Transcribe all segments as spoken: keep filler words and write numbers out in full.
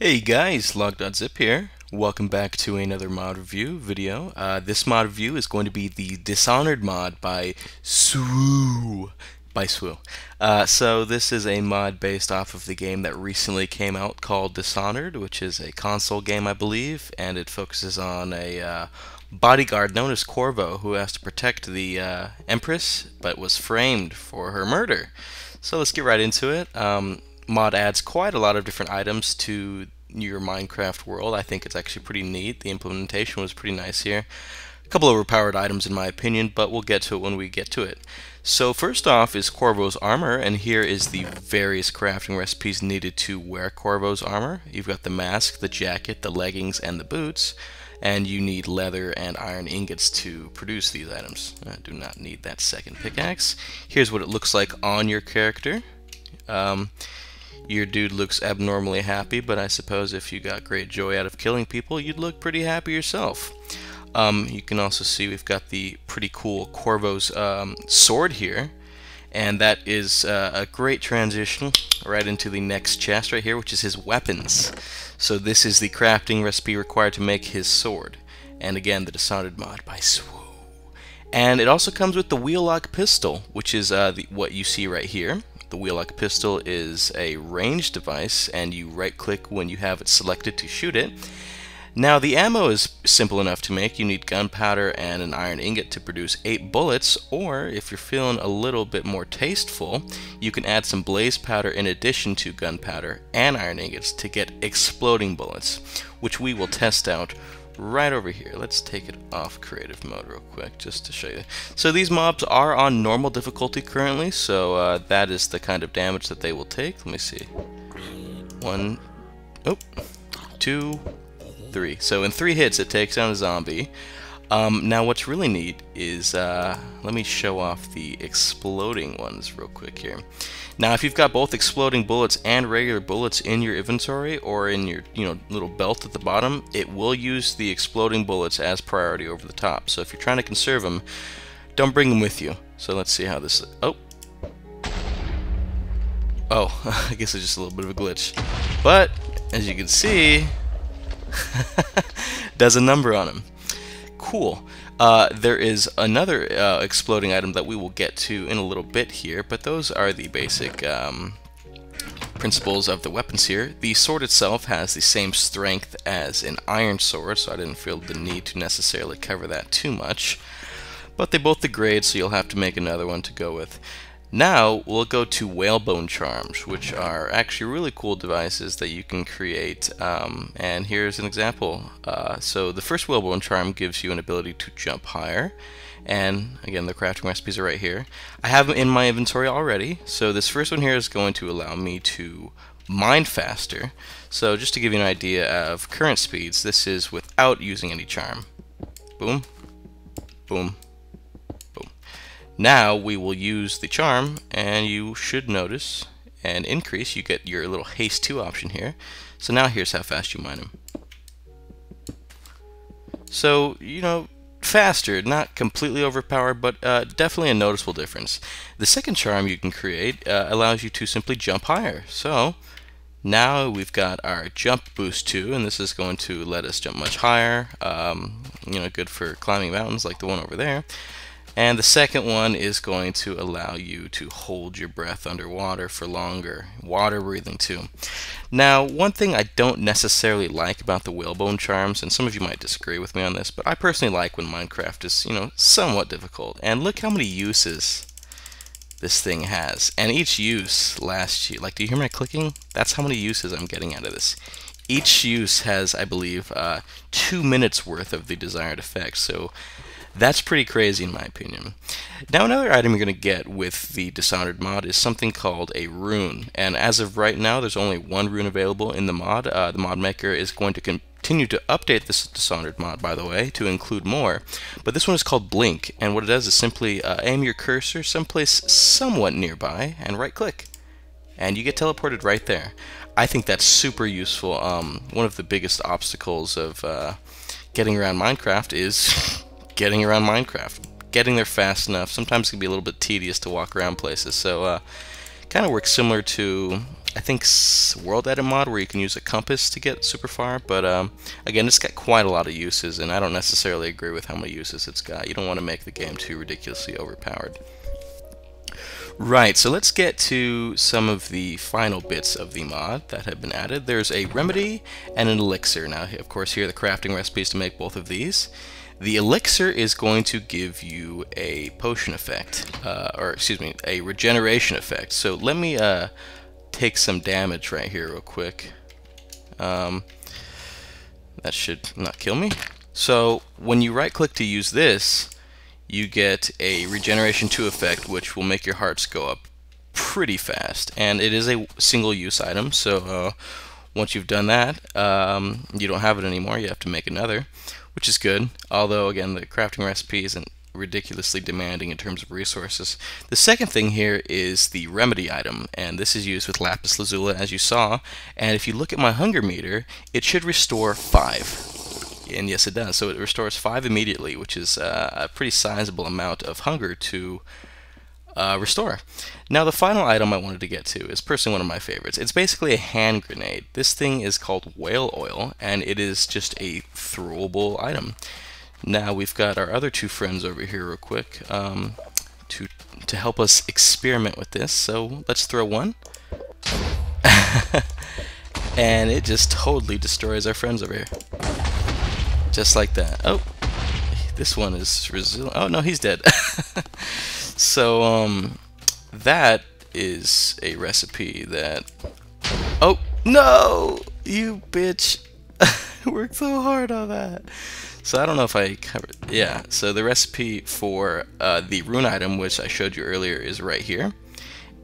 Hey guys, Log.zip here. Welcome back to another mod review video. Uh, this mod review is going to be the Dishonored mod by Swuu. By Swuu. Uh, so this is a mod based off of the game that recently came out called Dishonored, which is a console game, I believe, and it focuses on a uh, bodyguard known as Corvo who has to protect the uh, Empress, but was framed for her murder. So let's get right into it. Um, mod adds quite a lot of different items to your Minecraft world. I think it's actually pretty neat. The implementation was pretty nice here. A couple overpowered items in my opinion, but we'll get to it when we get to it. So first off is Corvo's armor, and here is the various crafting recipes needed to wear Corvo's armor. You've got the mask, the jacket, the leggings, and the boots, and you need leather and iron ingots to produce these items. I do not need that second pickaxe. Here's what it looks like on your character. Um, Your dude looks abnormally happy, but I suppose if you got great joy out of killing people, you'd look pretty happy yourself. Um, you can also see we've got the pretty cool Corvo's um, sword here, and that is uh, a great transition right into the next chest right here, which is his weapons. So this is the crafting recipe required to make his sword. And again, the Dishonored mod by Swuu. And it also comes with the wheel-lock pistol, which is uh, the, what you see right here. The wheel-lock pistol is a ranged device, and you right-click when you have it selected to shoot it. Now, the ammo is simple enough to make. You need gunpowder and an iron ingot to produce eight bullets, or if you're feeling a little bit more tasteful, you can add some blaze powder in addition to gunpowder and iron ingots to get exploding bullets, which we will test out right over here. Let's take it off creative mode real quick just to show you. So these mobs are on normal difficulty currently, so uh, that is the kind of damage that they will take. Let me see. One, oh, two, three. So in three hits it takes down a zombie. Um, now what's really neat is, uh, let me show off the exploding ones real quick here. Now if you've got both exploding bullets and regular bullets in your inventory or in your you know little belt at the bottom, it will use the exploding bullets as priority over the top. So if you're trying to conserve them, don't bring them with you. So let's see how this, oh. Oh, I guess it's just a little bit of a glitch. But, as you can see, does a number on him. Cool. Uh, there is another uh, exploding item that we will get to in a little bit here, but those are the basic um, principles of the weapons here. The sword itself has the same strength as an iron sword, so I didn't feel the need to necessarily cover that too much. But they both degrade, so you'll have to make another one to go with. Now we'll go to whalebone charms, which are actually really cool devices that you can create, um, and here's an example. Uh, so the first whalebone charm gives you an ability to jump higher, and again the crafting recipes are right here. I have them in my inventory already, so this first one here is going to allow me to mine faster. So just to give you an idea of current speeds, this is without using any charm. Boom, boom. Now we will use the charm, and you should notice an increase. You get your little haste two option here. So now here's how fast you mine them. So, you know, faster, not completely overpowered, but uh, definitely a noticeable difference. The second charm you can create uh, allows you to simply jump higher. So now we've got our jump boost two, and this is going to let us jump much higher. Um, you know, good for climbing mountains like the one over there. And the second one is going to allow you to hold your breath underwater for longer. Water breathing too. Now, one thing I don't necessarily like about the whalebone charms, and some of you might disagree with me on this, but I personally like when Minecraft is, you know, somewhat difficult. And look how many uses this thing has. And each use lasts you. Like, do you hear my clicking? That's how many uses I'm getting out of this. Each use has, I believe, uh, two minutes worth of the desired effect. So that's pretty crazy in my opinion. Now another item you're going to get with the Dishonored mod is something called a rune. And as of right now, there's only one rune available in the mod. Uh, the mod maker is going to continue to update this Dishonored mod, by the way, to include more. But this one is called Blink, and what it does is simply uh, aim your cursor someplace somewhat nearby and right-click. And you get teleported right there. I think that's super useful. Um, one of the biggest obstacles of uh, getting around Minecraft is getting around Minecraft. Getting there fast enough. Sometimes it can be a little bit tedious to walk around places, so uh, Kind of works similar to, I think, WorldEdit mod, where you can use a compass to get super far, but um, again, it's got quite a lot of uses, and I don't necessarily agree with how many uses it's got. You don't want to make the game too ridiculously overpowered. Right, so let's get to some of the final bits of the mod that have been added. There's a remedy and an elixir. Now, of course, here are the crafting recipes to make both of these. The elixir is going to give you a potion effect, uh, or excuse me, a regeneration effect. So let me uh, take some damage right here real quick. Um, that should not kill me. So when you right-click to use this, you get a regeneration two effect, which will make your hearts go up pretty fast, and it is a single-use item, so uh, once you've done that, um, you don't have it anymore, you have to make another, which is good, although again the crafting recipe isn't ridiculously demanding in terms of resources. The second thing here is the remedy item, and this is used with lapis lazuli, as you saw, and if you look at my hunger meter, it should restore five. And yes, it does. So it restores five immediately, which is uh, a pretty sizable amount of hunger to uh, restore. Now, the final item I wanted to get to is personally one of my favorites. It's basically a hand grenade. This thing is called whale oil, and it is just a throwable item. Now, we've got our other two friends over here real quick um, to, to help us experiment with this. So let's throw one. And it just totally destroys our friends over here. Just like that. Oh, this one is resilient. Oh no, he's dead. So um, that is a recipe that. Oh no, you bitch! I worked so hard on that. So I don't know if I covered. Yeah. So the recipe for uh, the rune item, which I showed you earlier, is right here,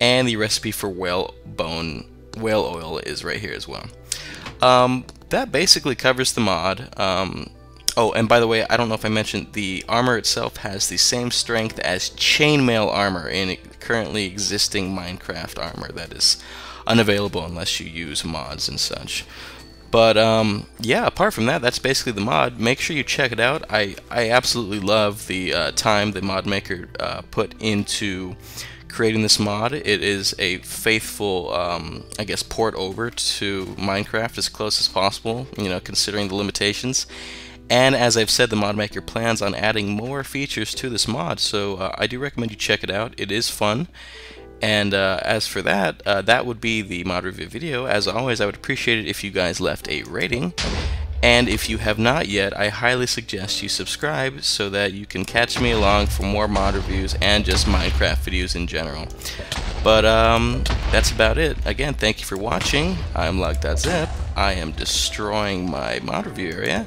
and the recipe for whale bone whale oil is right here as well. Um, that basically covers the mod. Um, oh, and by the way, I don't know if I mentioned, the armor itself has the same strength as chainmail armor in currently existing Minecraft armor that is unavailable unless you use mods and such. But um, yeah, apart from that, that's basically the mod. Make sure you check it out. I, I absolutely love the uh, time the mod maker uh, put into creating this mod. It is a faithful, um, I guess, port over to Minecraft as close as possible, you know, considering the limitations. And as I've said, the mod maker plans on adding more features to this mod, so uh, I do recommend you check it out. It is fun. And uh, as for that, uh, that would be the mod review video. As always, I would appreciate it if you guys left a rating. And if you have not yet, I highly suggest you subscribe so that you can catch me along for more mod reviews and just Minecraft videos in general. But um, that's about it. Again, thank you for watching. I'm Log dot zip. I am destroying my mod review area.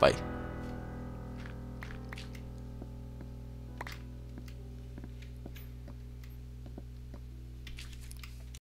Bye.